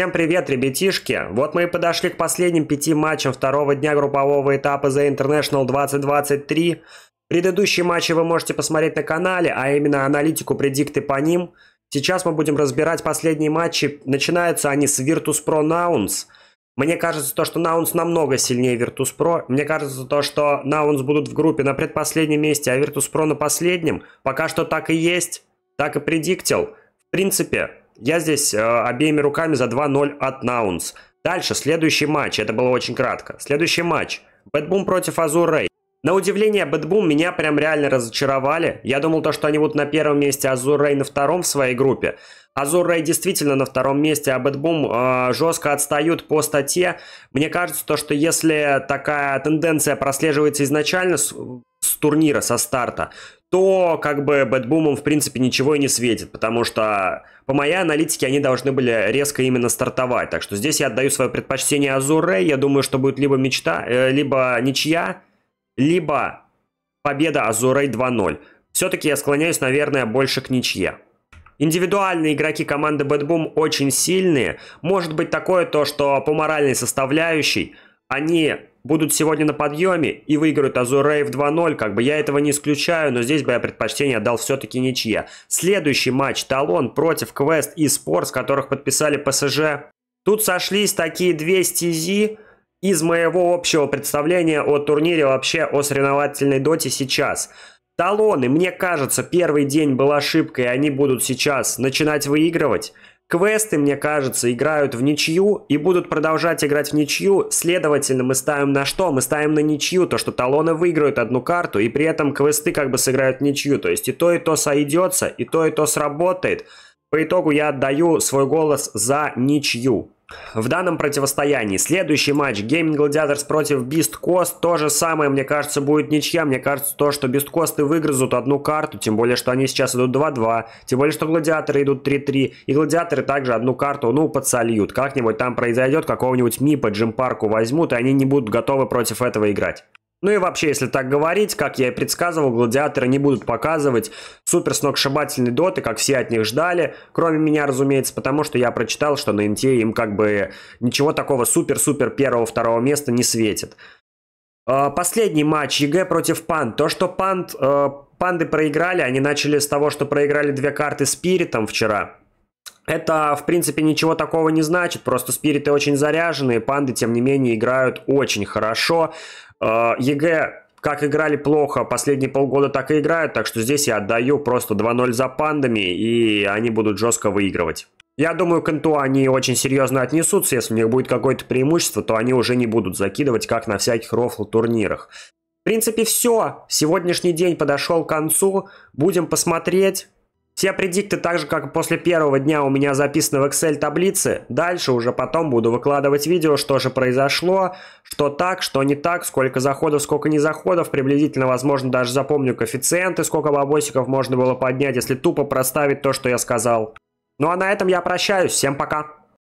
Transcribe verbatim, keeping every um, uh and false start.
Всем привет, ребятишки! Вот мы и подошли к последним пяти матчам второго дня группового этапа The International двадцать двадцать три. Предыдущие матчи вы можете посмотреть на канале, а именно аналитику, предикты по ним. Сейчас мы будем разбирать последние матчи. Начинаются они с Virtus.pro Nouns. Мне кажется, то, что Nouns намного сильнее Virtus.pro. Мне кажется, то, что Nouns будут в группе на предпоследнем месте, а Virtus.pro на последнем. Пока что так и есть, так и предиктил. В принципе... Я здесь э, обеими руками за два ноль от Nouns. Дальше, следующий матч. Это было очень кратко. Следующий матч. BetBoom против Azure Ray. На удивление, BetBoom меня прям реально разочаровали. Я думал, то, что они будут на первом месте, Azure Ray на втором в своей группе. Azure Ray действительно на втором месте, а BetBoom э, жестко отстают по статье. Мне кажется, то, что если такая тенденция прослеживается изначально с, с турнира, со старта, то как бы BetBoom в принципе ничего и не светит, потому что по моей аналитике они должны были резко именно стартовать. Так что здесь я отдаю свое предпочтение Azure Ray. Я думаю, что будет либо мечта, э, либо ничья, либо победа Azure Ray два ноль. Все-таки я склоняюсь, наверное, больше к ничье. Индивидуальные игроки команды BetBoom очень сильные. Может быть такое то, что по моральной составляющей они... будут сегодня на подъеме и выиграют Azure Ray в два ноль. Как бы я этого не исключаю, но здесь бы я предпочтение отдал все-таки ничье. Следующий матч. Talon против Quest и Sports, которых подписали пэ эс жэ. Тут сошлись такие две стези из моего общего представления о турнире, вообще о соревновательной доте сейчас. Талоны, мне кажется, первый день был ошибкой, они будут сейчас начинать выигрывать. Квесты, мне кажется, играют в ничью и будут продолжать играть в ничью. Следовательно, мы ставим на что? Мы ставим на ничью, то что талоны выиграют одну карту, и при этом квесты как бы сыграют в ничью. То есть и то, и то сойдется, и то, и то сработает. По итогу я отдаю свой голос за ничью. В данном противостоянии следующий матч Gaimin Gladiators против Beast Coast. То же самое, мне кажется, будет ничья. Мне кажется, то, что Beast Coast выгрызут одну карту, тем более, что они сейчас идут два-два, тем более, что гладиаторы идут три-три, и гладиаторы также одну карту, ну, подсольют. Как-нибудь там произойдет, какого-нибудь мипа джимпарку возьмут, и они не будут готовы против этого играть. Ну и вообще, если так говорить, как я и предсказывал, гладиаторы не будут показывать супер сногсшибательные доты, как все от них ждали, кроме меня, разумеется, потому что я прочитал, что на эн ти им как бы ничего такого супер-супер первого-второго места не светит. Последний матч ЕГЭ против Панд. То, что Панд, Панды проиграли, они начали с того, что проиграли две карты Спиритом вчера. Это, в принципе, ничего такого не значит, просто Спириты очень заряженные, Панды, тем не менее, играют очень хорошо. ЕГЭ как играли плохо последние полгода, так и играют, так что здесь я отдаю просто два ноль за Пандами, и они будут жестко выигрывать. Я думаю, к инту они очень серьезно отнесутся, если у них будет какое-то преимущество, то они уже не будут закидывать, как на всяких рофл-турнирах. В принципе, все. Сегодняшний день подошел к концу, будем посмотреть. Все предикты, так же как и после первого дня, у меня записаны в Excel таблице. Дальше уже потом буду выкладывать видео, что же произошло, что так, что не так, сколько заходов, сколько не заходов. Приблизительно, возможно, даже запомню коэффициенты, сколько бабосиков можно было поднять, если тупо проставить то, что я сказал. Ну а на этом я прощаюсь. Всем пока!